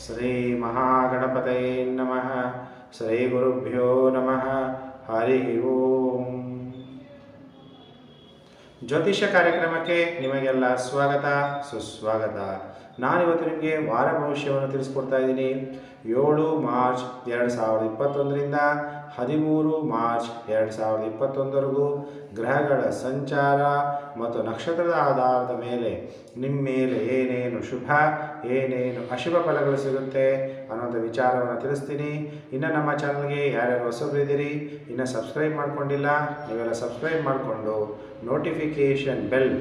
Sri Mahaganapataye Namaha, Sri Gurubhyo Namaha, Hari Om. Jyotisha Karyakramakke Nimagella Swagata, Suswagata. ನಾನಿವತ್ತು ನಿಮಗೆ ವಾರ ಭವಿಷ್ಯವನ್ನು ತಿಳಿಸ್ಕೊಡ್ತಾ ಇದ್ದೀನಿ. 7 ಮಾರ್ಚ್ 2021ರಿಂದ 13 ಮಾರ್ಚ್ 2021ವರೆಗೂ ಗ್ರಹಗಳ ಸಂಚಾರ ಮತ್ತು ನಕ್ಷತ್ರದ ಆಧಾರದ ಮೇಲೆ ನಿಮ್ಮ ಮೇಲೆ ಏನೇನು ಶುಭ ಏನೇನು ಅಶುಭ ಫಲಗಳು ಸಿಗುತ್ತೆ ಅನ್ನೋದು ವಿಚಾರವನ್ನು ತಿಳಿಸ್ತೀನಿ. ಇನ್ನು ನಮ್ಮ ಚಾನಲ್ಗೆ ಯಾರ್ಯಾರು ಹೊಸಬ್ರಿದ್ದೀರಿ, ಇನ್ನು ಸಬ್ಸ್ಕ್ರೈಬ್ ಮಾಡ್ಕೊಂಡಿಲ್ಲ, ನೀವೆಲ್ಲ ಸಬ್ಸ್ಕ್ರೈಬ್ ಮಾಡಿಕೊಂಡು ನೋಟಿಫಿಕೇಷನ್ ಬೆಲ್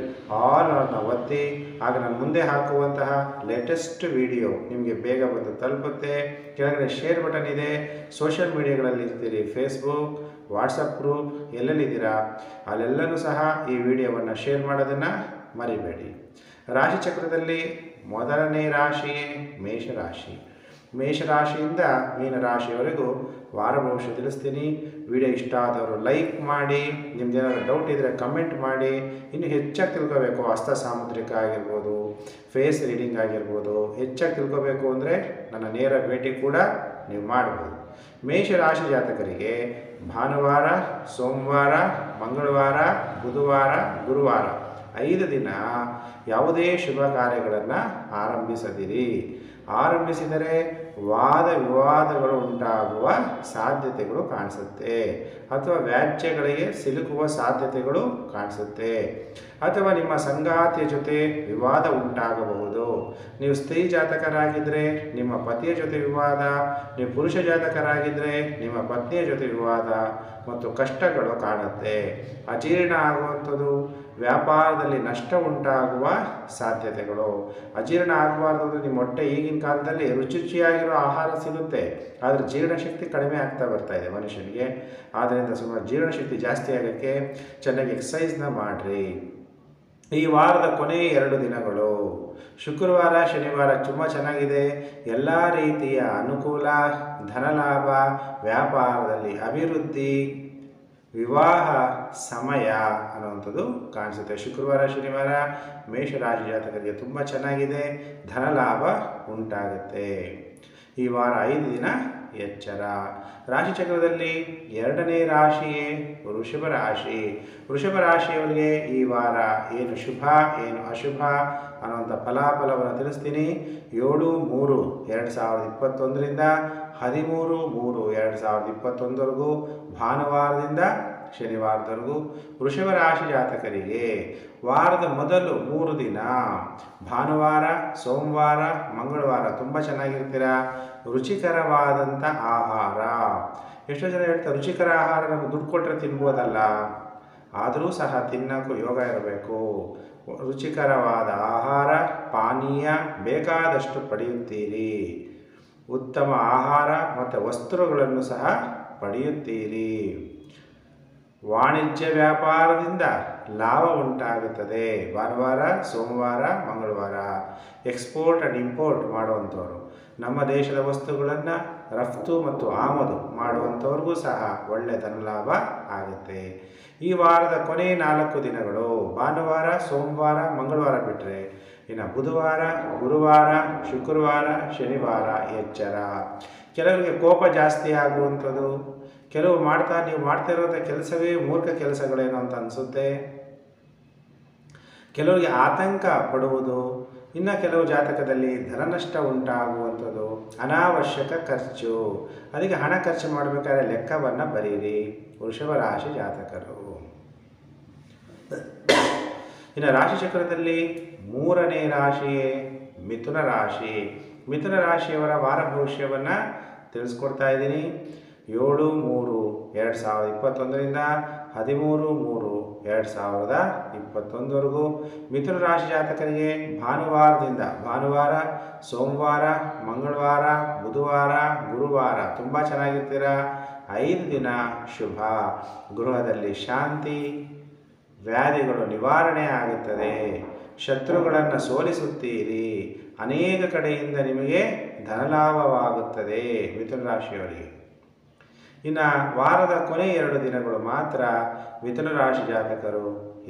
ಆಲ್ ಅನ್ನು ಒತ್ತಿ, ಆಗ ನಾನು ಮುಂದೆ ಹಾಕುವಂತಹ ಲೇಟೆಸ್ಟ್ ವಿಡಿಯೋ ನಿಮಗೆ ಬೇಗ ಬಂದು ತಲುಪುತ್ತೆ. ಕೆಳಗಡೆ ಶೇರ್ ಬಟನ್ ಇದೆ. ಸೋಷಿಯಲ್ ಮೀಡಿಯಾಗಳಲ್ಲಿ ಇರ್ತೀರಿ, ಫೇಸ್ಬುಕ್, ವಾಟ್ಸಪ್ ಗ್ರೂಪ್ ಎಲ್ಲೆಲ್ಲಿದ್ದೀರಾ ಅಲ್ಲೆಲ್ಲನೂ ಸಹ ಈ ವಿಡಿಯೋವನ್ನು ಶೇರ್ ಮಾಡೋದನ್ನು ಮರಿಬೇಡಿ. ರಾಶಿಚಕ್ರದಲ್ಲಿ ಮೊದಲನೇ ರಾಶಿಯೇ ಮೇಷರಾಶಿ. ಮೇಷರಾಶಿಯಿಂದ ಮೀನರಾಶಿಯವರೆಗೂ ವಾರ ಭವಿಷ್ಯ ತಿಳಿಸ್ತೀನಿ. ವಿಡಿಯೋ ಇಷ್ಟ ಆದವರು ಲೈಕ್ ಮಾಡಿ, ನಿಮ್ದೇನಾದರೂ ಡೌಟ್ ಇದ್ದರೆ ಕಮೆಂಟ್ ಮಾಡಿ. ಇನ್ನು ಹೆಚ್ಚಾಗಿ ತಿಳ್ಕೋಬೇಕು, ಹಸ್ತ ಸಾಮುದ್ರಿಕ ಆಗಿರ್ಬೋದು, ಫೇಸ್ ರೀಡಿಂಗ್ ಆಗಿರ್ಬೋದು, ಹೆಚ್ಚಾಗಿ ತಿಳ್ಕೋಬೇಕು ಅಂದರೆ ನನ್ನ ನೇರ ಭೇಟಿ ಕೂಡ ನೀವು ಮಾಡ್ಬೋದು. ಮೇಷರಾಶಿ ಜಾತಕರಿಗೆ ಭಾನುವಾರ, ಸೋಮವಾರ, ಮಂಗಳವಾರ, ಬುಧವಾರ, ಗುರುವಾರ 5 ದಿನ ಯಾವುದೇ ಶುಭ ಕಾರ್ಯಗಳನ್ನು ಆರಂಭಿಸದಿರಿ. ಆರಂಭಿಸಿದರೆ ವಾದ ವಿವಾದಗಳು ಉಂಟಾಗುವ ಸಾಧ್ಯತೆಗಳು ಕಾಣಿಸುತ್ತೆ, ಅಥವಾ ವ್ಯಾಜ್ಯಗಳಿಗೆ ಸಿಲುಕುವ ಸಾಧ್ಯತೆಗಳು ಕಾಣಿಸುತ್ತೆ, ಅಥವಾ ನಿಮ್ಮ ಸಂಗಾತಿಯ ಜೊತೆ ವಿವಾದ ಉಂಟಾಗಬಹುದು. ನೀವು ಸ್ತ್ರೀ ಜಾತಕರಾಗಿದ್ದರೆ ನಿಮ್ಮ ಪತಿಯ ಜೊತೆ ವಿವಾದ, ನೀವು ಪುರುಷ ಜಾತಕರಾಗಿದ್ದರೆ ನಿಮ್ಮ ಪತ್ನಿಯ ಜೊತೆ ವಿವಾದ ಮತ್ತು ಕಷ್ಟಗಳು ಕಾಣುತ್ತೆ. ಅಜೀರ್ಣ ಆಗುವಂಥದ್ದು, ವ್ಯಾಪಾರದಲ್ಲಿ ನಷ್ಟ ಉಂಟಾಗುವ ಸಾಧ್ಯತೆಗಳು. ಅಜೀರ್ಣ ಆಗಬಾರ್ದು. ನಿಮ್ಮ ಹೊಟ್ಟೆ ಈಗಿನ ಕಾಲದಲ್ಲಿ ರುಚಿಯಾಗಿರೋ ಆಹಾರ ಸಿಗುತ್ತೆ, ಆದರೆ ಜೀರ್ಣಶಕ್ತಿ ಕಡಿಮೆ ಆಗ್ತಾ ಬರ್ತಾ ಇದೆ ಮನುಷ್ಯನಿಗೆ. ಆದ್ದರಿಂದ ಸುಮಾರು ಜೀರ್ಣಶಕ್ತಿ ಜಾಸ್ತಿ ಆಗೋಕ್ಕೆ ಚೆನ್ನಾಗಿ ಎಕ್ಸಸೈಸ್ನ ಮಾಡಿರಿ. ಈ ವಾರದ ಕೊನೆಯ 2 ದಿನಗಳು ಶುಕ್ರವಾರ, ಶನಿವಾರ ತುಂಬ ಚೆನ್ನಾಗಿದೆ. ಎಲ್ಲ ರೀತಿಯ ಅನುಕೂಲ, ಧನಲಾಭ, ವ್ಯಾಪಾರದಲ್ಲಿ ಅಭಿವೃದ್ಧಿ, ವಿವಾಹ ಸಮಯ ಅನ್ನುವಂಥದ್ದು ಕಾಣಿಸುತ್ತೆ. ಶುಕ್ರವಾರ, ಶನಿವಾರ ಮೇಷರಾಶಿ ಜಾತಕರಿಗೆ ತುಂಬ ಚೆನ್ನಾಗಿದೆ, ಧನಲಾಭ ಉಂಟಾಗುತ್ತೆ. ಈ ವಾರ 5 ದಿನ ಎಚ್ಚರ. ರಾಶಿಚಕ್ರದಲ್ಲಿ 2ನೇ ರಾಶಿಯೇ ವೃಷಭ ರಾಶಿ. ವೃಷಭ ರಾಶಿಯವರಿಗೆ ಈ ವಾರ ಏನು ಶುಭ ಏನು ಅಶುಭ ಅನ್ನುವಂಥ ಫಲಾಫಲವನ್ನು ತಿಳಿಸ್ತೀನಿ. 7-3-2021ರಿಂದ 13-3-2021ವರೆಗೂ ಭಾನುವಾರದಿಂದ ಶನಿವಾರದವರೆಗೂ ವೃಷಭ ರಾಶಿ ಜಾತಕರಿಗೆ ವಾರದ ಮೊದಲು 3 ದಿನ ಭಾನುವಾರ, ಸೋಮವಾರ, ಮಂಗಳವಾರ ತುಂಬ ಚೆನ್ನಾಗಿರ್ತೀರ. ರುಚಿಕರವಾದಂಥ ಆಹಾರ, ಎಷ್ಟೋ ಜನ ಹೇಳ್ತಾರೆ ರುಚಿಕರ ಆಹಾರ ನಮಗೆ ದುಡ್ಡು ಕೊಟ್ಟರೆ ತಿನ್ಬೋದಲ್ಲ, ಆದರೂ ಸಹ ತಿನ್ನೋಕ್ಕೂ ಯೋಗ ಇರಬೇಕು. ರುಚಿಕರವಾದ ಆಹಾರ ಪಾನೀಯ ಬೇಕಾದಷ್ಟು ಪಡೆಯುತ್ತೀರಿ. ಉತ್ತಮ ಆಹಾರ ಮತ್ತು ವಸ್ತ್ರಗಳನ್ನು ಸಹ ಪಡೆಯುತ್ತೀರಿ. ವಾಣಿಜ್ಯ ವ್ಯಾಪಾರದಿಂದ ಲಾಭ ಉಂಟಾಗುತ್ತದೆ. ಭಾನುವಾರ, ಸೋಮವಾರ, ಮಂಗಳವಾರ ಎಕ್ಸ್ಪೋರ್ಟ್ ಆ್ಯಂಡ್ ಇಂಪೋರ್ಟ್ ಮಾಡುವಂಥವ್ರು, ನಮ್ಮ ದೇಶದ ವಸ್ತುಗಳನ್ನು ರಫ್ತು ಮತ್ತು ಆಮದು ಮಾಡುವಂಥವ್ರಿಗೂ ಸಹ ಒಳ್ಳೆ ಧನಲಾಭ ಆಗುತ್ತೆ. ಈ ವಾರದ ಕೊನೆಯ 4 ದಿನಗಳು ಭಾನುವಾರ, ಸೋಮವಾರ, ಮಂಗಳವಾರ ಬಿಟ್ಟರೆ ಇನ್ನು ಬುಧವಾರ, ಗುರುವಾರ, ಶುಕ್ರವಾರ, ಶನಿವಾರ ಎಚ್ಚರ. ಕೆಲವರಿಗೆ ಕೋಪ ಜಾಸ್ತಿ ಆಗುವಂಥದ್ದು, ಕೆಲವು ನೀವು ಮಾಡ್ತಾ ಇರೋಂಥ ಕೆಲಸವೇ ಮೂರ್ಖ ಕೆಲಸಗಳೇನು ಅಂತ ಅನಿಸುತ್ತೆ. ಕೆಲವರಿಗೆ ಆತಂಕ ಪಡುವುದು. ಇನ್ನು ಕೆಲವು ಜಾತಕದಲ್ಲಿ ಧನನಷ್ಟ ಉಂಟಾಗುವಂಥದ್ದು, ಅನಾವಶ್ಯಕ ಖರ್ಚು. ಅದಕ್ಕೆ ಹಣ ಖರ್ಚು ಮಾಡಬೇಕಾದ್ರೆ ಲೆಕ್ಕವನ್ನು ಬರೀರಿ, ವೃಷಭ ರಾಶಿ ಜಾತಕರು. ಇನ್ನು ರಾಶಿಚಕ್ರದಲ್ಲಿ 3ನೇ ರಾಶಿಯೇ ಮಿಥುನ ರಾಶಿ. ಮಿಥುನ ರಾಶಿಯವರ ವಾರ ಭವಿಷ್ಯವನ್ನು ತಿಳಿಸ್ಕೊಡ್ತಾ ಇದ್ದೀನಿ. 7-3-2021ರಿಂದ 13-3-2021ವರೆಗೂ ಮಿಥುನ ರಾಶಿ ಜಾತಕರಿಗೆ ಭಾನುವಾರದಿಂದ ಭಾನುವಾರ, ಸೋಮವಾರ, ಮಂಗಳವಾರ, ಬುಧವಾರ, ಗುರುವಾರ ತುಂಬ ಚೆನ್ನಾಗಿರ್ತೀರ. 5 ದಿನ ಶುಭ. ಗೃಹದಲ್ಲಿ ಶಾಂತಿ, ವ್ಯಾಧಿಗಳು ನಿವಾರಣೆ ಆಗುತ್ತದೆ, ಶತ್ರುಗಳನ್ನು ಸೋಲಿಸುತ್ತೀರಿ. ಅನೇಕ ಕಡೆಯಿಂದ ನಿಮಗೆ ಧನಲಾಭವಾಗುತ್ತದೆ ಮಿಥುನ ರಾಶಿಯವರಿಗೆ. ಇನ್ನು ವಾರದ ಕೊನೆಯ 2 ದಿನಗಳು ಮಾತ್ರ ಮಿಥುನ ರಾಶಿ ಜಾತಕರು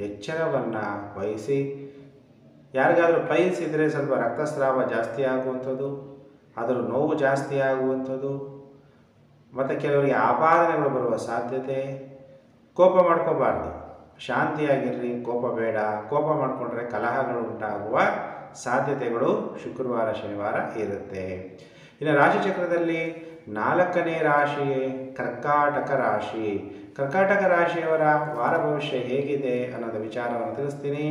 ಎಚ್ಚರವನ್ನು ವಹಿಸಿ. ಯಾರಿಗಾದರೂ ಪೈಲ್ಸ್ ಇದ್ದರೆ ಸ್ವಲ್ಪ ರಕ್ತಸ್ರಾವ ಜಾಸ್ತಿ ಆಗುವಂಥದ್ದು, ಅದರ ನೋವು ಜಾಸ್ತಿ ಆಗುವಂಥದ್ದು, ಮತ್ತು ಕೆಲವರಿಗೆ ಆಪಾದನೆಗಳು ಬರುವ ಸಾಧ್ಯತೆ. ಕೋಪ ಮಾಡ್ಕೋಬಾರ್ದು, ಶಾಂತಿಯಾಗಿರ್ರಿ, ಕೋಪ ಬೇಡ. ಕೋಪ ಮಾಡಿಕೊಂಡ್ರೆ ಕಲಹಗಳು ಉಂಟಾಗುವ ಸಾಧ್ಯತೆಗಳು ಶುಕ್ರವಾರ ಶನಿವಾರ ಇರುತ್ತೆ. ಇನ್ನು ರಾಶಿಚಕ್ರದಲ್ಲಿ 4ನೇ ರಾಶಿಯೇ ಕರ್ಕಾಟಕ ರಾಶಿ. ಕರ್ಕಾಟಕ ರಾಶಿಯವರ ವಾರ ಭವಿಷ್ಯ ಹೇಗಿದೆ ಅನ್ನೋದ ವಿಚಾರವನ್ನು ತಿಳಿಸ್ತೀನಿ.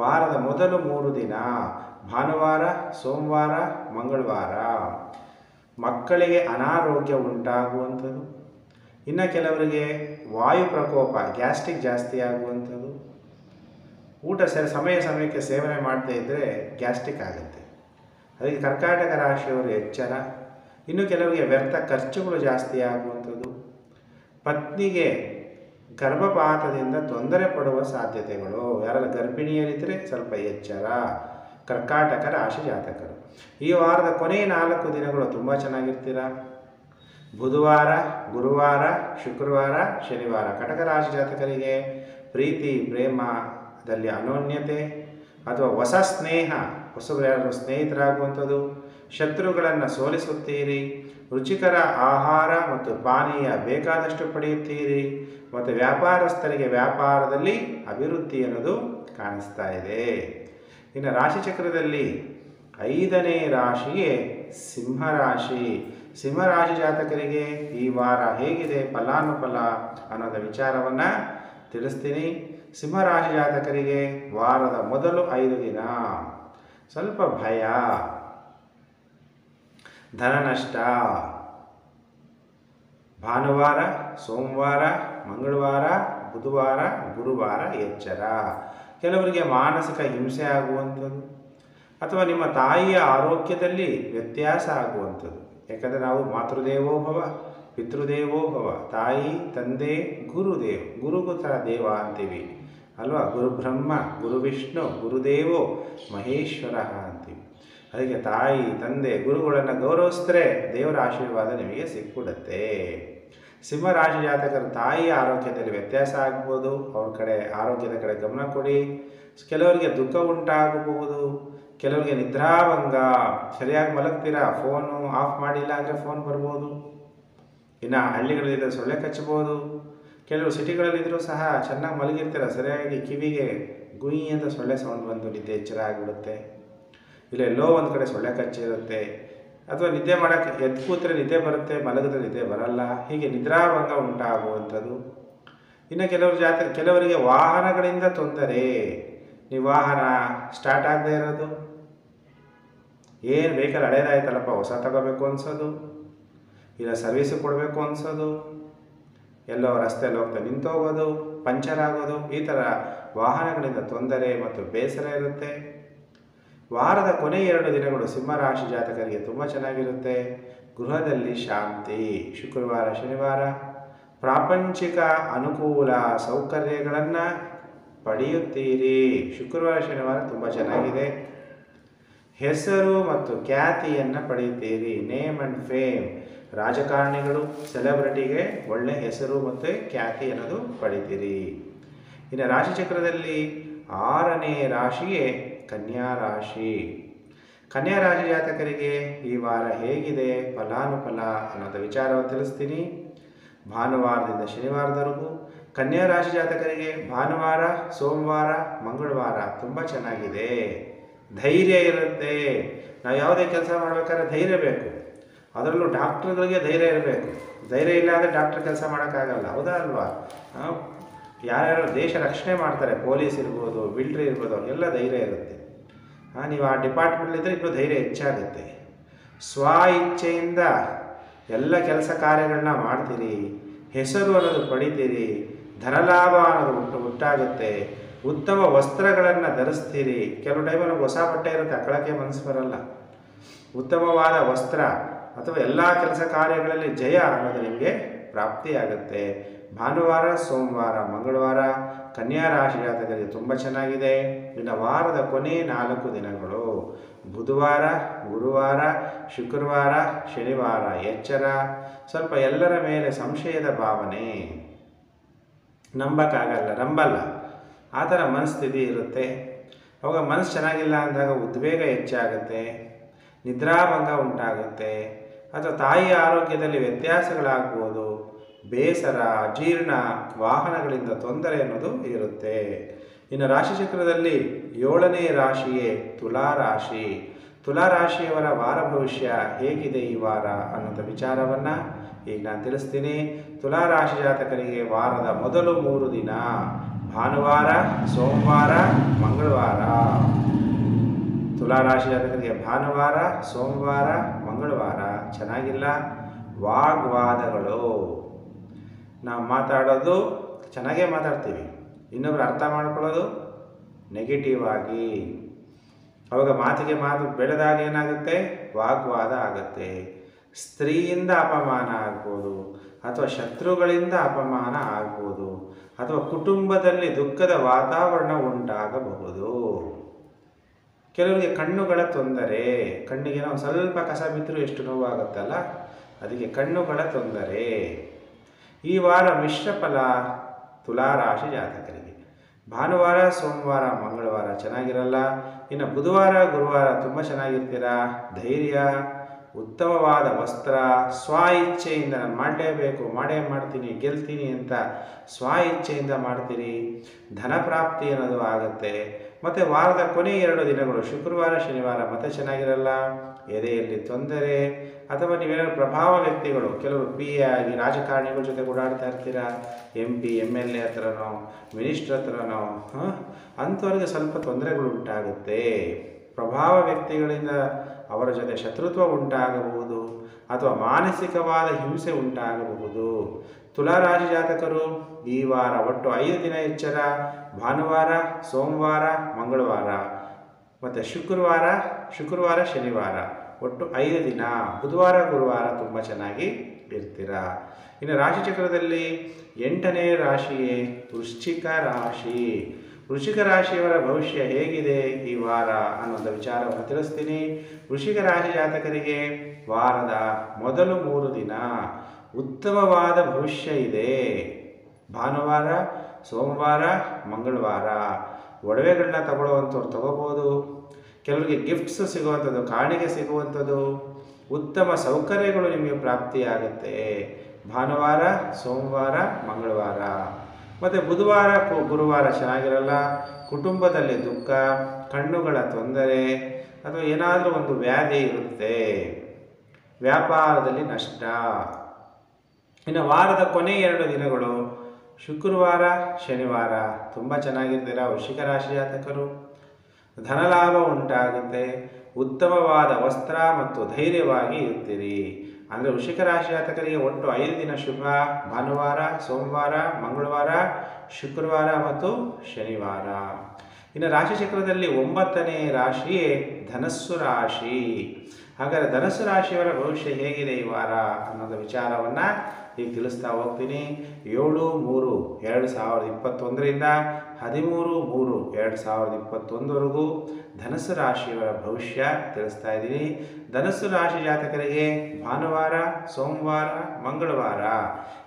ವಾರದ ಮೊದಲು 3 ದಿನ ಭಾನುವಾರ, ಸೋಮವಾರ, ಮಂಗಳವಾರ ಮಕ್ಕಳಿಗೆ ಅನಾರೋಗ್ಯ ಉಂಟಾಗುವಂಥದ್ದು. ಇನ್ನು ಕೆಲವರಿಗೆ ವಾಯು ಪ್ರಕೋಪ, ಗ್ಯಾಸ್ಟ್ರಿಕ್ ಜಾಸ್ತಿ ಆಗುವಂಥದ್ದು. ಊಟ ಸಮಯಕ್ಕೆ ಸೇವನೆ ಮಾಡದೇ ಇದ್ದರೆ ಗ್ಯಾಸ್ಟ್ರಿಕ್ ಆಗುತ್ತೆ. ಅದಕ್ಕೆ ಕರ್ಕಾಟಕ ರಾಶಿಯವರು ಎಚ್ಚರ. ಇನ್ನು ಕೆಲವರಿಗೆ ವ್ಯರ್ಥ ಖರ್ಚುಗಳು ಜಾಸ್ತಿ ಆಗುವಂಥದ್ದು. ಪತ್ನಿಗೆ ಗರ್ಭಪಾತದಿಂದ ತೊಂದರೆ ಪಡುವ ಸಾಧ್ಯತೆಗಳು. ಯಾರಾದರೂ ಗರ್ಭಿಣಿಯರಿದ್ದರೆ ಸ್ವಲ್ಪ ಎಚ್ಚರ. ಕರ್ಕಾಟಕ ರಾಶಿ ಜಾತಕರು ಈ ವಾರದ ಕೊನೆಯ 4 ದಿನಗಳು ತುಂಬ ಚೆನ್ನಾಗಿರ್ತೀರ. ಬುಧವಾರ, ಗುರುವಾರ, ಶುಕ್ರವಾರ, ಶನಿವಾರ ಕಟಕ ರಾಶಿ ಜಾತಕರಿಗೆ ಪ್ರೀತಿ ಪ್ರೇಮದಲ್ಲಿ ಅನೋನ್ಯತೆ ಅಥವಾ ಹೊಸ ಸ್ನೇಹ, ಹೊಸಬ್ರು ಯಾರು ಸ್ನೇಹಿತರಾಗುವಂಥದ್ದು. ಶತ್ರುಗಳನ್ನು ಸೋಲಿಸುತ್ತೀರಿ. ರುಚಿಕರ ಆಹಾರ ಮತ್ತು ಪಾನೀಯ ಬೇಕಾದಷ್ಟು ಪಡೆಯುತ್ತೀರಿ. ಮತ್ತು ವ್ಯಾಪಾರಸ್ಥರಿಗೆ ವ್ಯಾಪಾರದಲ್ಲಿ ಅಭಿವೃದ್ಧಿ ಅನ್ನೋದು ಕಾಣಿಸ್ತಾ ಇದೆ. ಇನ್ನು ರಾಶಿಚಕ್ರದಲ್ಲಿ 5ನೇ ರಾಶಿಯೇ ಸಿಂಹರಾಶಿ. ಸಿಂಹರಾಶಿ ಜಾತಕರಿಗೆ ಈ ವಾರ ಹೇಗಿದೆ ಫಲಾನುಫಲ ಅನ್ನೋದ ವಿಚಾರವನ್ನು ತಿಳಿಸ್ತೀನಿ. ಸಿಂಹರಾಶಿ ಜಾತಕರಿಗೆ ವಾರದ ಮೊದಲು 5 ದಿನ ಸ್ವಲ್ಪ ಭಯ, ಧನನಷ್ಟ. ಭಾನುವಾರ, ಸೋಮವಾರ, ಮಂಗಳವಾರ, ಬುಧವಾರ, ಗುರುವಾರ ಎಚ್ಚರ. ಕೆಲವರಿಗೆ ಮಾನಸಿಕ ಹಿಂಸೆ ಆಗುವಂಥದ್ದು ಅಥವಾ ನಿಮ್ಮ ತಾಯಿಯ ಆರೋಗ್ಯದಲ್ಲಿ ವ್ಯತ್ಯಾಸ ಆಗುವಂಥದ್ದು. ಯಾಕಂದರೆ ನಾವು ಮಾತೃದೇವೋಭವ, ಪಿತೃದೇವೋಭವ, ತಾಯಿ ತಂದೆ ಗುರುದೇವ್, ಗುರುಗುತರ ದೇವ ಅಂತೀವಿ ಅಲ್ವಾ. ಗುರುಬ್ರಹ್ಮ, ಗುರುವಿಷ್ಣು, ಗುರುದೇವೋ ಮಹೇಶ್ವರ ಅಂತೀವಿ. ಅದಕ್ಕೆ ತಾಯಿ ತಂದೆ ಗುರುಗಳನ್ನು ಗೌರವಿಸಿದ್ರೆ ದೇವರ ಆಶೀರ್ವಾದ ನಿಮಗೆ ಸಿಕ್ಕಿಬಿಡುತ್ತೆ. ಸಿಂಹರಾಶಿ ಜಾತಕರ ತಾಯಿಯ ಆರೋಗ್ಯದಲ್ಲಿ ವ್ಯತ್ಯಾಸ ಆಗ್ಬೋದು. ಅವ್ರ ಕಡೆ ಆರೋಗ್ಯದ ಕಡೆ ಗಮನ ಕೊಡಿ. ಕೆಲವರಿಗೆ ದುಃಖ ಉಂಟಾಗಬಹುದು. ಕೆಲವರಿಗೆ ನಿದ್ರಾಭಂಗ, ಸರಿಯಾಗಿ ಮಲಗ್ತೀರಾ, ಫೋನು ಆಫ್ ಮಾಡಿಲ್ಲ ಅಂದರೆ ಫೋನ್ ಬರ್ಬೋದು. ಇನ್ನು ಹಳ್ಳಿಗಳಲ್ಲಿದ್ದರೆ ಸೊಳ್ಳೆ ಕಚ್ಚಬೋದು. ಕೆಲವರು ಸಿಟಿಗಳಲ್ಲಿದ್ದರೂ ಸಹ ಚೆನ್ನಾಗಿ ಮಲಗಿರ್ತೀರ, ಸರಿಯಾಗಿ ಕಿವಿಗೆ ಗುಯಿ ಅಂತ ಸೊಳ್ಳೆ ಸೌಂಡ್ ಬಂದು ನಿದ್ದೆ ಎಚ್ಚರ ಆಗಿಬಿಡುತ್ತೆ. ಇಲ್ಲ ಎಲ್ಲೋ ಒಂದು ಕಡೆ ಸೊಳ್ಳೆ ಕಚ್ಚಿರುತ್ತೆ. ಅಥವಾ ನಿದ್ದೆ ಮಾಡೋಕ್ಕೆ ಎದ್ದು ಕೂತ್ರೆ ನಿದ್ದೆ ಬರುತ್ತೆ, ಮಲಗಿದ್ರೆ ನಿದ್ದೆ ಬರಲ್ಲ. ಹೀಗೆ ನಿದ್ರಾಭಂಗ ಉಂಟಾಗುವಂಥದ್ದು. ಇನ್ನು ಕೆಲವರಿಗೆ ವಾಹನಗಳಿಂದ ತೊಂದರೆ. ನೀವು ವಾಹನ ಸ್ಟಾರ್ಟ್ ಆಗದೆ ಇರೋದು, ಏನು ವೆಹಿಕಲ್ ಹಳೇದಾಯ್ತಲ್ಲಪ್ಪ ಹೊಸ ತಗೋಬೇಕು ಅನಿಸೋದು, ಇಲ್ಲ ಸರ್ವಿಸ್ ಕೊಡಬೇಕು ಅನಿಸೋದು, ಎಲ್ಲೋ ರಸ್ತೆಯಲ್ಲಿ ಹೋಗ್ತಾ ನಿಂತೋಗೋದು, ಪಂಚರ್ ಆಗೋದು, ಈ ಥರ ವಾಹನಗಳಿಂದ ತೊಂದರೆ ಮತ್ತು ಬೇಸರ ಇರುತ್ತೆ. ವಾರದ ಕೊನೆ 2 ದಿನಗಳು ಸಿಂಹರಾಶಿ ಜಾತಕರಿಗೆ ತುಂಬ ಚೆನ್ನಾಗಿರುತ್ತೆ. ಗೃಹದಲ್ಲಿ ಶಾಂತಿ. ಶುಕ್ರವಾರ ಶನಿವಾರ ಪ್ರಾಪಂಚಿಕ ಅನುಕೂಲ ಸೌಕರ್ಯಗಳನ್ನು ಪಡೆಯುತ್ತೀರಿ. ಶುಕ್ರವಾರ ಶನಿವಾರ ತುಂಬ ಚೆನ್ನಾಗಿದೆ. ಹೆಸರು ಮತ್ತು ಖ್ಯಾತಿಯನ್ನು ಪಡೆಯುತ್ತೀರಿ. Name and fame. ರಾಜಕಾರಣಿಗಳು, ಸೆಲೆಬ್ರಿಟಿಗೆ ಒಳ್ಳೆಯ ಹೆಸರು ಮತ್ತು ಖ್ಯಾತಿ ಅನ್ನೋದು ಪಡಿತೀರಿ. ಇನ್ನು ರಾಶಿಚಕ್ರದಲ್ಲಿ 6ನೇ ರಾಶಿಯೇ ಕನ್ಯಾ ರಾಶಿ. ಕನ್ಯಾ ರಾಶಿ ಜಾತಕರಿಗೆ ಈ ವಾರ ಹೇಗಿದೆ ಫಲಾನುಫಲ ಅನ್ನೋದ ವಿಚಾರವನ್ನು ತಿಳಿಸ್ತೀನಿ. ಭಾನುವಾರದಿಂದ ಶನಿವಾರದವರೆಗೂ ಕನ್ಯಾ ರಾಶಿ ಜಾತಕರಿಗೆ ಭಾನುವಾರ, ಸೋಮವಾರ, ಮಂಗಳವಾರ ತುಂಬ ಚೆನ್ನಾಗಿದೆ. ಧೈರ್ಯ ಇರುತ್ತೆ. ನಾವು ಯಾವುದೇ ಕೆಲಸ ಮಾಡಬೇಕಾದ್ರೆ ಧೈರ್ಯ ಬೇಕು. ಅದರಲ್ಲೂ ಡಾಕ್ಟ್ರುಗಳಿಗೆ ಧೈರ್ಯ ಇರಬೇಕು. ಧೈರ್ಯ ಇಲ್ಲ ಅಂದರೆ ಡಾಕ್ಟ್ರ್ ಕೆಲಸ ಮಾಡೋಕ್ಕಾಗಲ್ಲ, ಹೌದಾ ಅಲ್ವಾ. ಯಾರ್ಯಾರು ದೇಶ ರಕ್ಷಣೆ ಮಾಡ್ತಾರೆ, ಪೊಲೀಸ್ ಇರ್ಬೋದು, ಮಿಲ್ಟ್ರಿ ಇರ್ಬೋದು, ಅವ್ರಿಗೆಲ್ಲ ಧೈರ್ಯ ಇರುತ್ತೆ. ನೀವು ಆ ಡಿಪಾರ್ಟ್ಮೆಂಟ್ಲಿದ್ದರೆ ಇನ್ನೂ ಧೈರ್ಯ ಹೆಚ್ಚಾಗುತ್ತೆ. ಸ್ವ ಇಚ್ಛೆಯಿಂದ ಎಲ್ಲ ಕೆಲಸ ಕಾರ್ಯಗಳನ್ನ ಮಾಡ್ತೀರಿ. ಹೆಸರು ಅನ್ನೋದು ಪಡಿತೀರಿ. ಧನಲಾಭ ಅನ್ನೋದು ಉಂಟಾಗುತ್ತೆ. ಉತ್ತಮ ವಸ್ತ್ರಗಳನ್ನು ಧರಿಸ್ತೀರಿ. ಕೆಲವು ಟೈಮಲ್ಲಿ ಹೊಸ ಬಟ್ಟೆ ಇರುತ್ತೆ, ಹಾಕೊಳ್ಳೋಕ್ಕೆ ಮನಸ್ಸು ಬರಲ್ಲ. ಉತ್ತಮವಾದ ವಸ್ತ್ರ ಅಥವಾ ಎಲ್ಲ ಕೆಲಸ ಕಾರ್ಯಗಳಲ್ಲಿ ಜಯ ಅನ್ನೋದು ನಿಮಗೆ ಪ್ರಾಪ್ತಿಯಾಗುತ್ತೆ. ಭಾನುವಾರ, ಸೋಮವಾರ, ಮಂಗಳವಾರ ಕನ್ಯಾ ರಾಶಿ ಜಾತಕರಿಗೆ ತುಂಬ ಚೆನ್ನಾಗಿದೆ. ಇನ್ನು ವಾರದ ಕೊನೆಯ 4 ದಿನಗಳು ಬುಧವಾರ, ಗುರುವಾರ, ಶುಕ್ರವಾರ, ಶನಿವಾರ ಎಚ್ಚರ. ಸ್ವಲ್ಪ ಎಲ್ಲರ ಮೇಲೆ ಸಂಶಯದ ಭಾವನೆ, ನಂಬಲ್ಲ ಆ ಥರ ಮನಸ್ಥಿತಿ ಇರುತ್ತೆ. ಅವಾಗ ಮನಸ್ಸು ಚೆನ್ನಾಗಿಲ್ಲ ಅಂದಾಗ ಉದ್ವೇಗ ಹೆಚ್ಚಾಗುತ್ತೆ. ನಿದ್ರಾಭಂಗ ಉಂಟಾಗುತ್ತೆ, ಅಥವಾ ತಾಯಿಯ ಆರೋಗ್ಯದಲ್ಲಿ ವ್ಯತ್ಯಾಸಗಳಾಗ್ಬೋದು, ಬೇಸರ, ಜೀರ್ಣ, ವಾಹನಗಳಿಂದ ತೊಂದರೆ ಅನ್ನೋದು ಇರುತ್ತೆ. ಇನ್ನು ರಾಶಿಚಕ್ರದಲ್ಲಿ 7ನೇ ರಾಶಿಯೇ ತುಲಾ ರಾಶಿ. ತುಲಾ ರಾಶಿಯವರ ವಾರ ಭವಿಷ್ಯ ಹೇಗಿದೆ ಈ ವಾರ ಅನ್ನೋದ ವಿಚಾರವನ್ನು ಈಗ ನಾನು ತಿಳಿಸ್ತೀನಿ. ತುಲಾ ರಾಶಿ ಜಾತಕರಿಗೆ ವಾರದ ಮೊದಲು 3 ದಿನ ಭಾನುವಾರ, ಸೋಮವಾರ, ಮಂಗಳವಾರ. ತುಲಾ ರಾಶಿ ಜಾತಕರಿಗೆ ಭಾನುವಾರ, ಸೋಮವಾರ, ಮಂಗಳವಾರ ಚೆನ್ನಾಗಿಲ್ಲ. ವಾಗ್ವಾದಗಳು, ನಾವು ಮಾತಾಡೋದು ಚೆನ್ನಾಗೇ ಮಾತಾಡ್ತೀವಿ, ಇನ್ನೊಬ್ರು ಅರ್ಥ ಮಾಡ್ಕೊಳ್ಳೋದು ನೆಗೆಟಿವ್ ಆಗಿ, ಅವಾಗ ಮಾತಿಗೆ ಮಾತು ಬೆಳೆದಾಗ ಏನಾಗುತ್ತೆ, ವಾಗ್ವಾದ ಆಗುತ್ತೆ. ಸ್ತ್ರೀಯಿಂದ ಅಪಮಾನ ಆಗ್ಬೋದು, ಅಥವಾ ಶತ್ರುಗಳಿಂದ ಅಪಮಾನ ಆಗ್ಬೋದು, ಅಥವಾ ಕುಟುಂಬದಲ್ಲಿ ದುಃಖದ ವಾತಾವರಣ ಉಂಟಾಗಬಹುದು. ಕೆಲವರಿಗೆ ಕಣ್ಣುಗಳ ತೊಂದರೆ, ಕಣ್ಣಿಗೆ ನಾವು ಸ್ವಲ್ಪ ಕಸ ಬಿದ್ದರೂ ಎಷ್ಟು ನೋವಾಗುತ್ತಲ್ಲ, ಅದಕ್ಕೆ ಕಣ್ಣುಗಳ ತೊಂದರೆ. ಈ ವಾರ ಮಿಶ್ರ ಫಲ ತುಲಾ ರಾಶಿ ಜಾತಕರಿಗೆ. ಭಾನುವಾರ, ಸೋಮವಾರ, ಮಂಗಳವಾರ ಚೆನ್ನಾಗಿರಲ್ಲ. ಇನ್ನು ಬುಧವಾರ, ಗುರುವಾರ ತುಂಬ ಚೆನ್ನಾಗಿರ್ತೀರ. ಧೈರ್ಯ, ಉತ್ತಮವಾದ ವಸ್ತ್ರ, ಸ್ವ ಇಚ್ಛೆಯಿಂದ ನಾನು ಮಾಡಲೇಬೇಕು, ಮಾಡೇ ಮಾಡ್ತೀನಿ, ಗೆಲ್ತೀನಿ ಅಂತ ಸ್ವ ಇಚ್ಛೆಯಿಂದ ಮಾಡ್ತೀರಿ. ಧನಪ್ರಾಪ್ತಿ ಅನ್ನೋದು ಆಗುತ್ತೆ. ಮತ್ತು ವಾರದ ಕೊನೆ 2 ದಿನಗಳು ಶುಕ್ರವಾರ, ಶನಿವಾರ ಮತ್ತೆ ಚೆನ್ನಾಗಿರಲ್ಲ. ಎದೆಯಲ್ಲಿ ತೊಂದರೆ, ಅಥವಾ ನೀವೇನಾದ್ರು ಪ್ರಭಾವ ವ್ಯಕ್ತಿಗಳು, ಕೆಲವರು ಪಿ ಎ ಆಗಿ ರಾಜಕಾರಣಿಗಳ ಜೊತೆ ಓಡಾಡ್ತಾ ಇರ್ತೀರ, MP MLA ಹತ್ರನೋ ಮಿನಿಸ್ಟ್ರ್ ಹತ್ರನೋ, ಅಂಥವ್ರಿಗೆ ಸ್ವಲ್ಪ ತೊಂದರೆಗಳು ಉಂಟಾಗುತ್ತೆ. ಪ್ರಭಾವ ವ್ಯಕ್ತಿಗಳಿಂದ ಅವರ ಜೊತೆ ಶತ್ರುತ್ವ ಉಂಟಾಗಬಹುದು, ಅಥವಾ ಮಾನಸಿಕವಾದ ಹಿಂಸೆ ಉಂಟಾಗಬಹುದು. ತುಲಾ ರಾಶಿ ಜಾತಕರು ಈ ವಾರ ಒಟ್ಟು 5 ದಿನ ಎಚ್ಚರ. ಭಾನುವಾರ, ಸೋಮವಾರ, ಮಂಗಳವಾರ ಮತ್ತು ಶುಕ್ರವಾರ, ಶನಿವಾರ ಒಟ್ಟು 5 ದಿನ. ಬುಧವಾರ, ಗುರುವಾರ ತುಂಬ ಚೆನ್ನಾಗಿ ಇರ್ತೀರ. ಇನ್ನು ರಾಶಿಚಕ್ರದಲ್ಲಿ 8ನೇ ರಾಶಿಯೇ ವೃಶ್ಚಿಕ ರಾಶಿ. ವೃಶ್ಚಿಕ ರಾಶಿಯವರ ಭವಿಷ್ಯ ಹೇಗಿದೆ ಈ ವಾರ ಅನ್ನೋದ ವಿಚಾರವನ್ನು ತಿಳಿಸ್ತೀನಿ. ವೃಶ್ಚಿಕ ರಾಶಿ ಜಾತಕರಿಗೆ ವಾರದ ಮೊದಲು 3 ದಿನ ಉತ್ತಮವಾದ ಭವಿಷ್ಯ ಇದೆ. ಭಾನುವಾರ, ಸೋಮವಾರ, ಮಂಗಳವಾರ. ಒಡವೆಗಳನ್ನ ತಗೊಳ್ಳುವಂಥವ್ರು ತಗೋಬೋದು. ಕೆಲವರಿಗೆ ಗಿಫ್ಟ್ಸ್ ಸಿಗುವಂಥದ್ದು, ಕಾಣಿಕೆ ಸಿಗುವಂಥದ್ದು, ಉತ್ತಮ ಸೌಕರ್ಯಗಳು ನಿಮಗೆ ಪ್ರಾಪ್ತಿಯಾಗುತ್ತೆ. ಭಾನುವಾರ, ಸೋಮವಾರ, ಮಂಗಳವಾರ ಮತ್ತು ಬುಧವಾರ, ಗುರುವಾರ ಚೆನ್ನಾಗಿರಲ್ಲ. ಕುಟುಂಬದಲ್ಲಿ ದುಃಖ, ಕಣ್ಣುಗಳ ತೊಂದರೆ, ಅಥವಾ ಏನಾದರೂ ಒಂದು ವ್ಯಾಧಿ ಇರುತ್ತೆ. ವ್ಯಾಪಾರದಲ್ಲಿ ನಷ್ಟ. ಇನ್ನು ವಾರದ ಕೊನೆ 2 ದಿನಗಳು ಶುಕ್ರವಾರ, ಶನಿವಾರ ತುಂಬ ಚೆನ್ನಾಗಿರ್ತೀರ ವೃಶ್ಚಿಕ ರಾಶಿ ಜಾತಕರು. ಧನಲಾಭ ಉಂಟಾಗುತ್ತೆ. ಉತ್ತಮವಾದ ವಸ್ತ್ರ ಮತ್ತು ಧೈರ್ಯವಾಗಿ ಇರ್ತೀರಿ. ಅಂದರೆ ವೃಶ್ಚಿಕ ರಾಶಿ ಜಾತಕರಿಗೆ ಒಟ್ಟು 5 ದಿನ ಶುಭ. ಭಾನುವಾರ, ಸೋಮವಾರ, ಮಂಗಳವಾರ, ಶುಕ್ರವಾರ ಮತ್ತು ಶನಿವಾರ. ಇನ್ನು ರಾಶಿಚಕ್ರದಲ್ಲಿ 9ನೇ ರಾಶಿಯೇ ಧನಸ್ಸು ರಾಶಿ. ಹಾಗಾದರೆ ಧನಸ್ಸು ರಾಶಿಯವರ ಭವಿಷ್ಯ ಹೇಗಿದೆ ಈ ವಾರ ಅನ್ನೋದು ವಿಚಾರವನ್ನು ಈಗ ತಿಳಿಸ್ತಾ ಹೋಗ್ತೀನಿ. 7/3/2021 13/3/2021 ಧನಸ್ಸು ರಾಶಿಯವರ ಭವಿಷ್ಯ ತಿಳಿಸ್ತಾ ಇದ್ದೀನಿ. ಧನಸ್ಸು ರಾಶಿ ಜಾತಕರಿಗೆ ಭಾನುವಾರ, ಸೋಮವಾರ, ಮಂಗಳವಾರ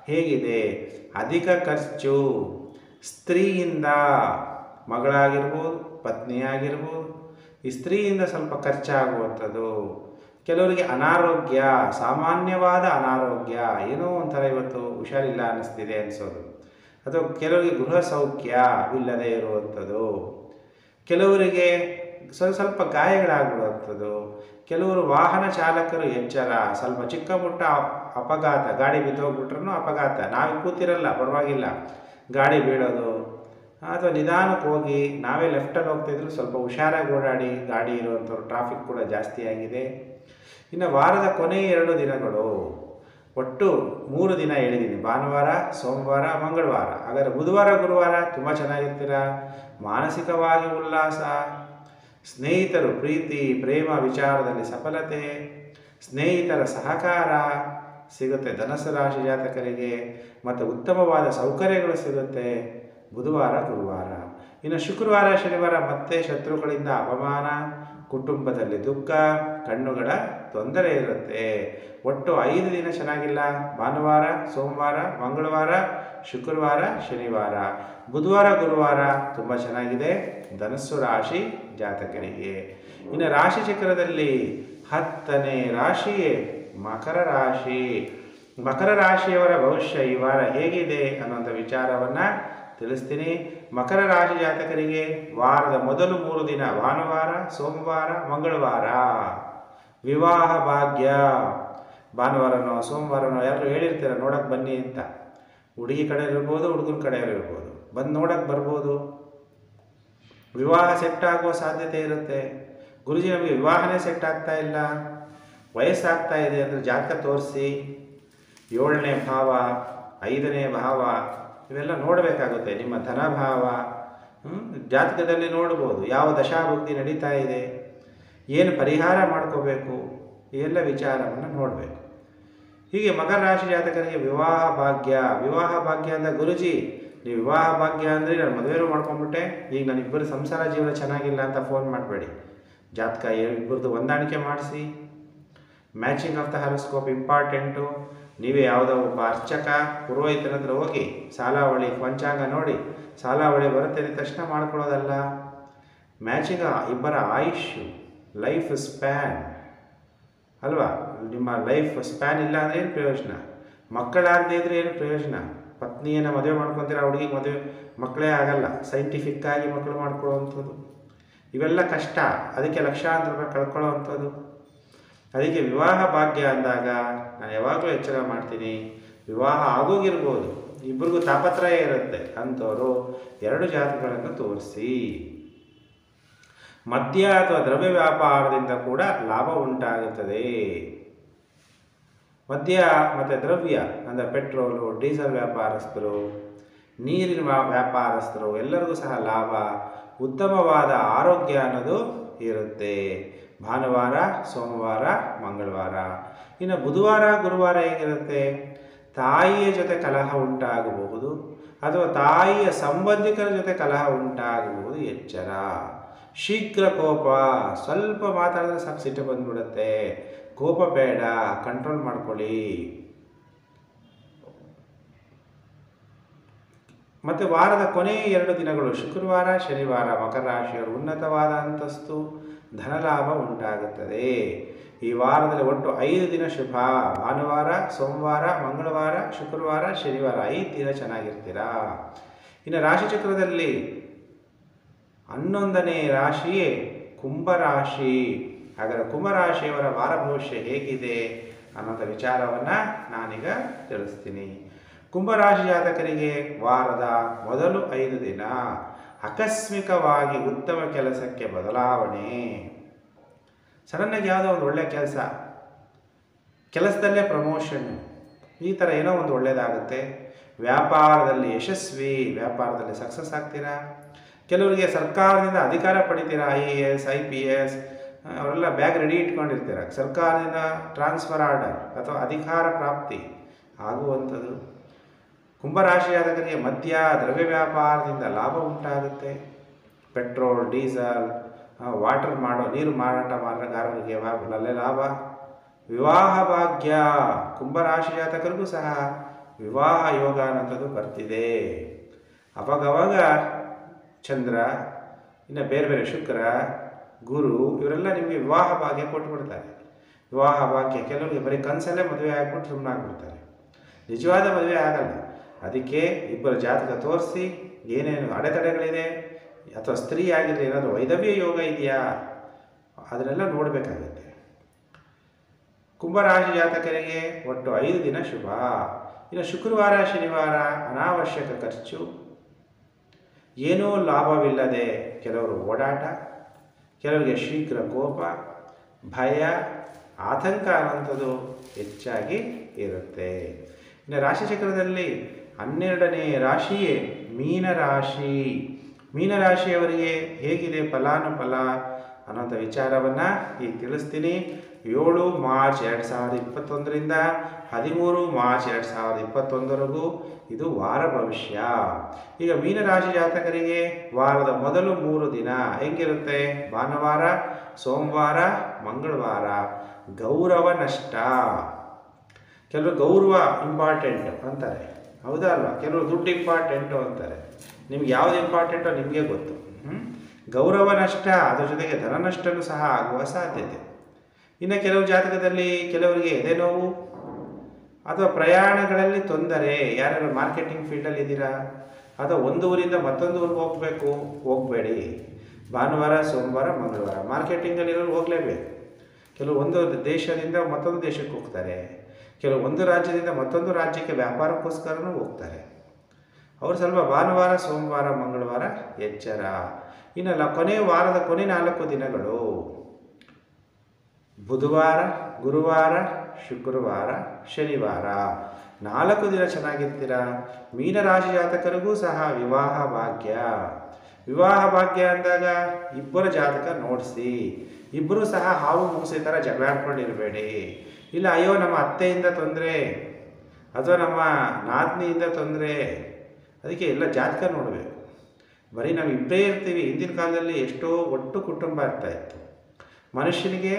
ಹೇಗಿದೆ? ಅಧಿಕ ಖರ್ಚು. ಸ್ತ್ರೀಯಿಂದ, ಮಗಳಾಗಿರ್ಬೋದು, ಪತ್ನಿಯಾಗಿರ್ಬೋದು, ಈ ಸ್ತ್ರೀಯಿಂದ ಸ್ವಲ್ಪ ಖರ್ಚಾಗುವಂಥದ್ದು. ಕೆಲವರಿಗೆ ಅನಾರೋಗ್ಯ, ಸಾಮಾನ್ಯವಾದ ಅನಾರೋಗ್ಯ, ಏನೋ ಒಂಥರ ಇವತ್ತು ಹುಷಾರಿಲ್ಲ ಅನ್ನಿಸ್ತಿದೆ ಅನಿಸೋದು, ಅಥವಾ ಕೆಲವರಿಗೆ ಗೃಹ ಸೌಖ್ಯ ಇಲ್ಲದೇ ಇರುವಂಥದ್ದು, ಕೆಲವರಿಗೆ ಸ್ವಲ್ಪ ಗಾಯಗಳಾಗಿರುವಂಥದ್ದು, ಕೆಲವರು ವಾಹನ ಚಾಲಕರು ಎಚ್ಚರ. ಸ್ವಲ್ಪ ಚಿಕ್ಕ ಪುಟ್ಟ ಅಪಘಾತ, ಗಾಡಿ ಬಿದ್ದೋಗ್ಬಿಟ್ರೂ ಅಪಘಾತ, ನಾವೇ ಕೂತಿರಲ್ಲ ಪರವಾಗಿಲ್ಲ, ಗಾಡಿ ಬೀಳೋದು, ಅಥವಾ ನಿಧಾನಕ್ಕೆ ಹೋಗಿ ನಾವೇ ಲೆಫ್ಟಲ್ಲಿ ಹೋಗ್ತಿದ್ರು ಸ್ವಲ್ಪ ಹುಷಾರಾಗಿ ಓಡಾಡಿ, ಗಾಡಿ ಇರುವಂಥವ್ರು. ಟ್ರಾಫಿಕ್ ಕೂಡ ಜಾಸ್ತಿ ಆಗಿದೆ. ಇನ್ನು ವಾರದ ಕೊನೆ 2 ದಿನಗಳು ಒಟ್ಟು 3 ದಿನ ಹೇಳಿದ್ದೀನಿ. ಭಾನುವಾರ, ಸೋಮವಾರ, ಮಂಗಳವಾರ. ಹಾಗಾದರೆ ಬುಧವಾರ, ಗುರುವಾರ ತುಂಬ ಚೆನ್ನಾಗಿರ್ತೀರ. ಮಾನಸಿಕವಾಗಿ ಉಲ್ಲಾಸ. ಸ್ನೇಹಿತರು ಪ್ರೀತಿ ಪ್ರೇಮ ವಿಚಾರದಲ್ಲಿ ಸಫಲತೆ, ಸ್ನೇಹಿತರ ಸಹಕಾರ ಸಿಗುತ್ತೆ ಧನಸ್ಸು ರಾಶಿ ಜಾತಕರಿಗೆ. ಮತ್ತು ಉತ್ತಮವಾದ ಸೌಕರ್ಯಗಳು ಸಿಗುತ್ತೆ ಬುಧವಾರ, ಗುರುವಾರ. ಇನ್ನು ಶುಕ್ರವಾರ, ಶನಿವಾರ ಮತ್ತೆ ಶತ್ರುಗಳಿಂದ ಅಪಮಾನ, ಕುಟುಂಬದಲ್ಲಿ ದುಃಖ, ಕಣ್ಣುಗಳ ತೊಂದರೆ ಇರುತ್ತೆ. ಒಟ್ಟು 5 ದಿನ ಚೆನ್ನಾಗಿಲ್ಲ. ಭಾನುವಾರ, ಸೋಮವಾರ, ಮಂಗಳವಾರ, ಶುಕ್ರವಾರ, ಶನಿವಾರ, ಬುಧವಾರ, ಗುರುವಾರ ತುಂಬ ಚೆನ್ನಾಗಿದೆ ಧನಸ್ಸು ರಾಶಿ ಜಾತಕರಿಗೆ. ಇನ್ನು ರಾಶಿ ಚಕ್ರದಲ್ಲಿ ಹತ್ತನೇ ರಾಶಿಯೇ ಮಕರ ರಾಶಿ. ಮಕರ ರಾಶಿಯವರ ಭವಿಷ್ಯ ಈ ವಾರ ಹೇಗಿದೆ ಅನ್ನೋಂಥ ವಿಚಾರವನ್ನು ತಿಳಿಸ್ತೀನಿ. ಮಕರ ರಾಶಿ ಜಾತಕರಿಗೆ ವಾರದ ಮೊದಲು 3 ದಿನ ಭಾನುವಾರ, ಸೋಮವಾರ, ಮಂಗಳವಾರ ವಿವಾಹ ಭಾಗ್ಯ. ಭಾನುವಾರನೋ ಸೋಮವಾರನೋ ಎಲ್ಲರೂ ಹೇಳಿರ್ತೀರ ನೋಡೋಕ್ಕೆ ಬನ್ನಿ ಅಂತ. ಹುಡುಗಿ ಕಡೆಯಲ್ಲಿರ್ಬೋದು, ಹುಡುಗನ ಕಡೆಯಲ್ಲಿರ್ಬೋದು, ಬಂದು ನೋಡೋಕ್ಕೆ ಬರ್ಬೋದು. ವಿವಾಹ ಸೆಟ್ ಆಗೋ ಸಾಧ್ಯತೆ ಇರುತ್ತೆ. ಗುರುಜಿ, ನಮಗೆ ವಿವಾಹನೇ ಸೆಟ್ ಆಗ್ತಾ ಇಲ್ಲ, ವಯಸ್ಸಾಗ್ತಾ ಇದೆ ಅಂದರೆ ಜಾತಕ ತೋರಿಸಿ 7ನೇ ಭಾವ, 5ನೇ ಭಾವ ಇವೆಲ್ಲ ನೋಡಬೇಕಾಗುತ್ತೆ. ನಿಮ್ಮ ಧನಭಾವ ಜಾತಕದಲ್ಲಿ ನೋಡ್ಬೋದು. ಯಾವ ದಶಾಭುಕ್ತಿ ನಡೀತಾ ಇದೆ, ಏನು ಪರಿಹಾರ ಮಾಡ್ಕೋಬೇಕು, ಎಲ್ಲ ವಿಚಾರವನ್ನು ನೋಡಬೇಕು. ಹೀಗೆ ಮಕರ ರಾಶಿ ಜಾತಕರಿಗೆ ವಿವಾಹ ಭಾಗ್ಯ. ವಿವಾಹ ಭಾಗ್ಯ ಅಂದರೆ, ಗುರುಜಿ ನೀವು ವಿವಾಹ ಭಾಗ್ಯ ಅಂದರೆ ನಾನು ಮದುವೆನೂ ಮಾಡ್ಕೊಂಡ್ಬಿಟ್ಟೆ, ಈಗ ನಾನಿಬ್ಬರು ಸಂಸಾರ ಜೀವನ ಚೆನ್ನಾಗಿಲ್ಲ ಅಂತ ಫೋನ್ ಮಾಡಬೇಡಿ. ಜಾತಕ ಇಬ್ಬರದ್ದು ಹೊಂದಾಣಿಕೆ ಮಾಡಿಸಿ. Matching of the horoscope important. ನೀವೇ ಯಾವುದೋ ಒಬ್ಬ ಅರ್ಚಕ ಪುರೋಹಿತನ ಹತ್ರ ಹೋಗಿ ಸಾಲಾವಳಿ ಪಂಚಾಂಗ ನೋಡಿ ಸಾಲಾವಳಿ ಬರುತ್ತೆ ತಕ್ಷಣ ಮಾಡ್ಕೊಳ್ಳೋದಲ್ಲ. ಮ್ಯಾಚಿಂಗ್ ಇಬ್ಬರ ಆಯುಷು, ಲೈಫ್ ಸ್ಪ್ಯಾನ್ ಅಲ್ವಾ. ನಿಮ್ಮ ಲೈಫ್ ಸ್ಪ್ಯಾನ್ ಇಲ್ಲ ಅಂದರೆ ಏನು ಪ್ರಯೋಜನ? ಮಕ್ಕಳಾಗದೇ ಇದ್ರೆ ಏನು ಪ್ರಯೋಜನ? ಪತ್ನಿಯನ್ನು ಮದುವೆ ಮಾಡ್ಕೊತೀರ, ಹುಡುಗಿಗೆ ಮದುವೆ ಮಕ್ಕಳೇ ಆಗಲ್ಲ, ಸೈಂಟಿಫಿಕ್ಕಾಗಿ ಮಕ್ಕಳು ಮಾಡ್ಕೊಳ್ಳೋವಂಥದ್ದು ಇವೆಲ್ಲ ಕಷ್ಟ. ಅದಕ್ಕೆ ಲಕ್ಷಾಂತರ ಕಳ್ಕೊಳ್ಳೋವಂಥದ್ದು. ಅದಕ್ಕೆ ವಿವಾಹ ಭಾಗ್ಯ ಅಂದಾಗ ನಾನು ಯಾವಾಗಲೂ ಎಚ್ಚರ ಮಾಡ್ತೀನಿ. ವಿವಾಹ ಆಗೋಗಿರ್ಬೋದು, ಇಬ್ಬರಿಗೂ ತಾಪತ್ರಯ ಇರುತ್ತೆ ಅಂಥವರು 2 ಜಾತಕಗಳನ್ನು ತೋರಿಸಿ. ಮದ್ಯ ಅಥವಾ ದ್ರವ್ಯ ವ್ಯಾಪಾರದಿಂದ ಕೂಡ ಲಾಭ ಉಂಟಾಗುತ್ತದೆ. ಮದ್ಯ ಮತ್ತು ದ್ರವ್ಯ ಅಂದರೆ ಪೆಟ್ರೋಲು, ಡೀಸೆಲ್ ವ್ಯಾಪಾರಸ್ಥರು, ನೀರಿನ ವ್ಯಾಪಾರಸ್ಥರು ಎಲ್ಲರಿಗೂ ಸಹ ಲಾಭ. ಉತ್ತಮವಾದ ಆರೋಗ್ಯ ಅನ್ನೋದು ಇರುತ್ತೆ. ಭಾನುವಾರ, ಸೋಮವಾರ, ಮಂಗಳವಾರ. ಇನ್ನು ಬುಧವಾರ, ಗುರುವಾರ ಹೇಗಿರುತ್ತೆ? ತಾಯಿಯ ಜೊತೆ ಕಲಹ ಉಂಟಾಗಬಹುದು ಅಥವಾ ತಾಯಿಯ ಸಂಬಂಧಿಕರ ಜೊತೆ ಕಲಹ ಉಂಟಾಗಬಹುದು. ಎಚ್ಚರ. ಶೀಘ್ರ ಕೋಪ. ಸ್ವಲ್ಪ ಮಾತಾಡಿದ್ರೆ ಸಾಕು ಸಿಟ್ಟು ಬಂದ್ಬಿಡುತ್ತೆ. ಕೋಪ ಬೇಡ, ಕಂಟ್ರೋಲ್ ಮಾಡ್ಕೊಳ್ಳಿ. ಮತ್ತು ವಾರದ ಕೊನೆಯ 2 ದಿನಗಳು ಶುಕ್ರವಾರ, ಶನಿವಾರ ಮಕರ ರಾಶಿಯವರು ಉನ್ನತವಾದ ಅಂತಸ್ತು, ಧನಲಾಭ ಉಂಟಾಗುತ್ತದೆ. ಈ ವಾರದಲ್ಲಿ ಒಟ್ಟು 5 ದಿನ ಶುಭ. ಭಾನುವಾರ, ಸೋಮವಾರ, ಮಂಗಳವಾರ, ಶುಕ್ರವಾರ, ಶನಿವಾರ 5 ದಿನ ಚೆನ್ನಾಗಿರ್ತೀರ. ಇನ್ನು ರಾಶಿಚಕ್ರದಲ್ಲಿ 11ನೇ ರಾಶಿಯೇ ಕುಂಭರಾಶಿ. ಹಾಗಾದರೆ ಕುಂಭರಾಶಿಯವರ ವಾರ ಭವಿಷ್ಯ ಹೇಗಿದೆ ಅನ್ನೋಂಥ ವಿಚಾರವನ್ನು ನಾನೀಗ ತಿಳಿಸ್ತೀನಿ. ಕುಂಭರಾಶಿ ಜಾತಕರಿಗೆ ವಾರದ ಮೊದಲು 5 ದಿನ ಆಕಸ್ಮಿಕವಾಗಿ ಉತ್ತಮ ಕೆಲಸಕ್ಕೆ ಬದಲಾವಣೆ. ಸಡನ್ನಾಗಿ ಯಾವುದೋ ಒಂದು ಒಳ್ಳೆಯ ಕೆಲಸದಲ್ಲೇ ಪ್ರಮೋಷನ್ನು, ಈ ಥರ ಏನೋ ಒಂದು ಒಳ್ಳೆಯದಾಗುತ್ತೆ. ವ್ಯಾಪಾರದಲ್ಲಿ ಯಶಸ್ವಿ, ವ್ಯಾಪಾರದಲ್ಲಿ ಸಕ್ಸಸ್ ಆಗ್ತೀರಾ. ಕೆಲವರಿಗೆ ಸರ್ಕಾರದಿಂದ ಅಧಿಕಾರ ಪಡಿತೀರಾ. IAS IPS ಅವರೆಲ್ಲ ಬ್ಯಾಗ್ ರೆಡಿ ಇಟ್ಕೊಂಡಿರ್ತೀರ. ಸರ್ಕಾರದಿಂದ ಟ್ರಾನ್ಸ್ಫರ್ ಆರ್ಡರ್ ಅಥವಾ ಅಧಿಕಾರ ಪ್ರಾಪ್ತಿ ಆಗುವಂಥದ್ದು. ಕುಂಭರಾಶಿ ಜಾತಕರಿಗೆ ಮದ್ಯ ದ್ರವ್ಯ ವ್ಯಾಪಾರದಿಂದ ಲಾಭ ಉಂಟಾಗುತ್ತೆ. ಪೆಟ್ರೋಲ್, ಡೀಸಲ್, ವಾಟರ್ ಮಾಡೋ ನೀರು ಮಾರಾಟಗಾರರಿಗೆ ಅಲ್ಲೇ ಲಾಭ. ವಿವಾಹ ಭಾಗ್ಯ. ಕುಂಭರಾಶಿ ಜಾತಕರಿಗೂ ಸಹ ವಿವಾಹ ಯೋಗ ಅನ್ನೋಂಥದ್ದು ಬರ್ತಿದೆ. ಅವಾಗವಾಗ ಚಂದ್ರ, ಇನ್ನು ಬೇರೆ ಬೇರೆ ಶುಕ್ರ, ಗುರು ಇವರೆಲ್ಲ ನಿಮಗೆ ವಿವಾಹ ಭಾಗ್ಯ ಕೊಟ್ಟುಬಿಡ್ತಾರೆ. ವಿವಾಹ ಭಾಗ್ಯ ಕೆಲವರಿಗೆ ಬರೀ ಕನಸಲ್ಲೇ ಮದುವೆ ಆಗಿಬಿಟ್ಟು ಸುಮ್ಮನಾಗ್ಬಿಡ್ತಾರೆ, ನಿಜವಾದ ಮದುವೆ ಆಗಲ್ಲ. ಅದಕ್ಕೆ ಇಬ್ಬರ ಜಾತಕ ತೋರಿಸಿ. ಏನೇನು ಅಡೆತಡೆಗಳಿದೆ ಅಥವಾ ಸ್ತ್ರೀ ಆಗಿದ್ರೆ ಏನಾದರೂ ವೈಧವ್ಯ ಯೋಗ ಇದೆಯಾ, ಅದನ್ನೆಲ್ಲ ನೋಡಬೇಕಾಗುತ್ತೆ. ಕುಂಭರಾಶಿ ಜಾತಕರಿಗೆ ಒಟ್ಟು 5 ದಿನ ಶುಭ. ಇನ್ನು ಶುಕ್ರವಾರ, ಶನಿವಾರ ಅನಾವಶ್ಯಕ ಖರ್ಚು, ಏನೂ ಲಾಭವಿಲ್ಲದೆ ಕೆಲವರು ಓಡಾಟ, ಕೆಲವರಿಗೆ ಶೀಘ್ರ ಕೋಪ, ಭಯ, ಆತಂಕ ಅನ್ನೋಂಥದ್ದು ಹೆಚ್ಚಾಗಿ ಇರುತ್ತೆ. ಇನ್ನು ರಾಶಿಚಕ್ರದಲ್ಲಿ 12ನೇ ರಾಶಿಯೇ ಮೀನರಾಶಿ. ಮೀನರಾಶಿಯವರಿಗೆ ಹೇಗಿದೆ ಫಲಾನುಫಲ ಅನ್ನೋಂಥ ವಿಚಾರವನ್ನು ಈಗ ತಿಳಿಸ್ತೀನಿ. 7 ಮಾರ್ಚ್ 2021 13 ಮಾರ್ಚ್ 2021 ಇದು ವಾರ ಭವಿಷ್ಯ. ಈಗ ಮೀನರಾಶಿ ಜಾತಕರಿಗೆ ವಾರದ ಮೊದಲು 3 ದಿನ ಹೆಂಗಿರುತ್ತೆ? ಭಾನುವಾರ, ಸೋಮವಾರ, ಮಂಗಳವಾರ. ಗೌರವ ನಷ್ಟ. ಕೆಲವರು ಗೌರವ ಇಂಪಾರ್ಟೆಂಟು ಅಂತಾರೆ, ಹೌದಾ ಅಲ್ವಾ? ಕೆಲವರು ದುಡ್ಡು ಇಂಪಾರ್ಟೆಂಟು ಅಂತಾರೆ. ನಿಮ್ಗೆ ಯಾವುದು ಇಂಪಾರ್ಟೆಂಟೋ ನಿಮಗೆ ಗೊತ್ತು. ಗೌರವ ನಷ್ಟ, ಅದ್ರ ಜೊತೆಗೆ ಧನ ನಷ್ಟವೂ ಸಹ ಆಗುವ ಸಾಧ್ಯತೆ. ಇನ್ನು ಕೆಲವು ಜಾತಕದಲ್ಲಿ ಕೆಲವರಿಗೆ ಎದೆ ನೋವು ಅಥವಾ ಪ್ರಯಾಣಗಳಲ್ಲಿ ತೊಂದರೆ, ಯಾರಾದರೂ ಮಾರ್ಕೆಟಿಂಗ್ ಫೀಲ್ಡಲ್ಲಿ ಇದ್ದೀರಾ ಅಥವಾ ಒಂದು ಊರಿಂದ ಮತ್ತೊಂದು ಊರಿಗೆ ಹೋಗಬೇಕು, ಹೋಗಬೇಡಿ. ಭಾನುವಾರ ಸೋಮವಾರ ಮಂಗಳವಾರ ಮಾರ್ಕೆಟಿಂಗಲ್ಲಿರೋರು ಹೋಗಲೇಬೇಕು. ಕೆಲವು ಒಂದು ದೇಶದಿಂದ ಮತ್ತೊಂದು ದೇಶಕ್ಕೆ ಹೋಗ್ತಾರೆ, ಕೆಲವು ಒಂದು ರಾಜ್ಯದಿಂದ ಮತ್ತೊಂದು ರಾಜ್ಯಕ್ಕೆ ವ್ಯಾಪಾರಕ್ಕೋಸ್ಕರನೂ ಹೋಗ್ತಾರೆ. ಅವರು ಸ್ವಲ್ಪ ಭಾನುವಾರ ಸೋಮವಾರ ಮಂಗಳವಾರ ಎಚ್ಚರ. ಇನ್ನಲ್ಲ ಕೊನೆಯ ವಾರದ ಕೊನೆ 4 ದಿನಗಳು ಬುಧವಾರ ಗುರುವಾರ ಶುಕ್ರವಾರ ಶನಿವಾರ 4 ದಿನ ಚೆನ್ನಾಗಿರ್ತೀರಾ. ಮೀನರಾಶಿ ಜಾತಕರಿಗೂ ಸಹ ವಿವಾಹ ಭಾಗ್ಯ. ವಿವಾಹ ಭಾಗ್ಯ ಅಂದಾಗ ಇಬ್ಬರ ಜಾತಕ ನೋಡಿಸಿ. ಇಬ್ಬರು ಸಹ ಹಾವು ಮುಗಿಸಿ ಥರ ಜಗಳಾಡ್ಕೊಂಡಿರಬೇಡಿ. ಇಲ್ಲ ಅಯ್ಯೋ ನಮ್ಮ ಅತ್ತೆಯಿಂದ ತೊಂದರೆ ಅಥವಾ ನಮ್ಮ ನಾದಿನಿಯಿಂದ ತೊಂದರೆ, ಅದಕ್ಕೆ ಎಲ್ಲ ಜಾತಕ ನೋಡಬೇಕು. ಬರೀ ನಾವು ಇಬ್ಬರೇ ಇರ್ತೀವಿ. ಹಿಂದಿನ ಕಾಲದಲ್ಲಿ ಎಷ್ಟೋ ಒಟ್ಟು ಕುಟುಂಬ ಇರ್ತಾಯಿತ್ತು. ಮನುಷ್ಯನಿಗೆ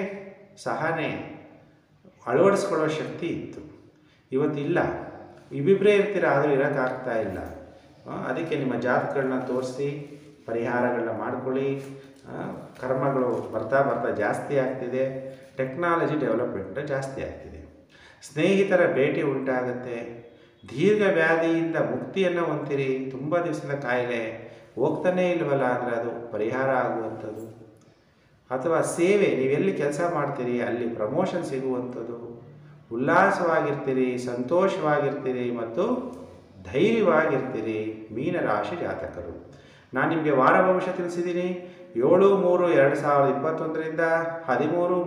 ಸಹನೆ ಅಳವಡಿಸ್ಕೊಳ್ಳೋ ಶಕ್ತಿ ಇತ್ತು, ಇವತ್ತಿಲ್ಲ. ಇಬ್ಬಿಬ್ಬರೇ ಇರ್ತೀರ, ಆದರೂ ಇರೋಕ್ಕಾಗ್ತಾ ಇಲ್ಲ. ಅದಕ್ಕೆ ನಿಮ್ಮ ಜಾತಕಗಳನ್ನ ತೋರಿಸಿ ಪರಿಹಾರಗಳನ್ನ ಮಾಡ್ಕೊಳ್ಳಿ. ಕರ್ಮಗಳು ಬರ್ತಾ ಬರ್ತಾ ಜಾಸ್ತಿ ಆಗ್ತಿದೆ, ಟೆಕ್ನಾಲಜಿ ಡೆವಲಪ್ಮೆಂಟ್ ಜಾಸ್ತಿ ಆಗ್ತಿದೆ, ಸ್ನೇಹಿತರ ಭೇಟಿ ಉಂಟಾಗುತ್ತೆ, ದೀರ್ಘ ವ್ಯಾಧಿಯಿಂದ ಮುಕ್ತಿಯನ್ನು ಹೊಂದಿರಿ. ತುಂಬ ದಿವಸದ ಕಾಯಿಲೆ ಹೋಗ್ತಾನೇ ಇಲ್ವಲ್ಲ ಅಂದರೆ ಅದು ಪರಿಹಾರ ಆಗುವಂಥದ್ದು. ಅಥವಾ ಸೇವೆ, ನೀವೆಲ್ಲಿ ಕೆಲಸ ಮಾಡ್ತೀರಿ ಅಲ್ಲಿ ಪ್ರಮೋಷನ್ ಸಿಗುವಂಥದ್ದು. ಉಲ್ಲಾಸವಾಗಿರ್ತೀರಿ, ಸಂತೋಷವಾಗಿರ್ತೀರಿ ಮತ್ತು ಧೈರ್ಯವಾಗಿರ್ತೀರಿ ಮೀನರಾಶಿ ಜಾತಕರು. ನಾನು ನಿಮಗೆ ವಾರ ಭವಿಷ್ಯ ತಿಳಿಸಿದ್ದೀನಿ. 7/3/2021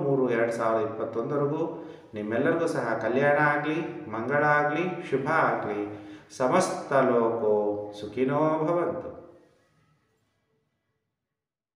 13/3/2021 ನಿಮ್ಮೆಲ್ಲರಿಗೂ ಸಹ ಕಲ್ಯಾಣ ಆಗಲಿ, ಮಂಗಳ ಆಗಲಿ, ಶುಭ ಆಗಲಿ. ಸಮಸ್ತ ಲೋಕೋ ಸುಖಿನೋ ಭವಂತು.